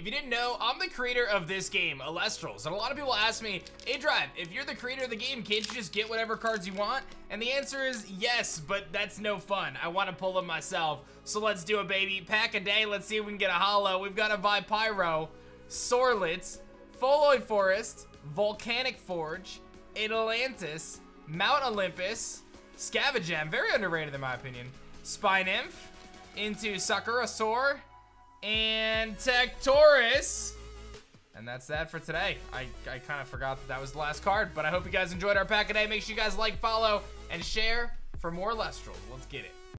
If you didn't know, I'm the creator of this game, Elestrals, and a lot of people ask me, aDrive, if you're the creator of the game, can't you just get whatever cards you want? And the answer is yes, but that's no fun. I want to pull them myself, so let's do it, baby. Pack a day, let's see if we can get a holo. We've got to buy Pyro, Sorlet, Foloid Forest, Volcanic Forge, Atlantis, Mount Olympus, Scavagem, very underrated in my opinion, Spy Nymph, into Sakura Sor, and Tectorus. And that's that for today. I kind of forgot that that was the last card, but I hope you guys enjoyed our pack today. Make sure you guys like, follow, and share for more Lustrels. Let's get it.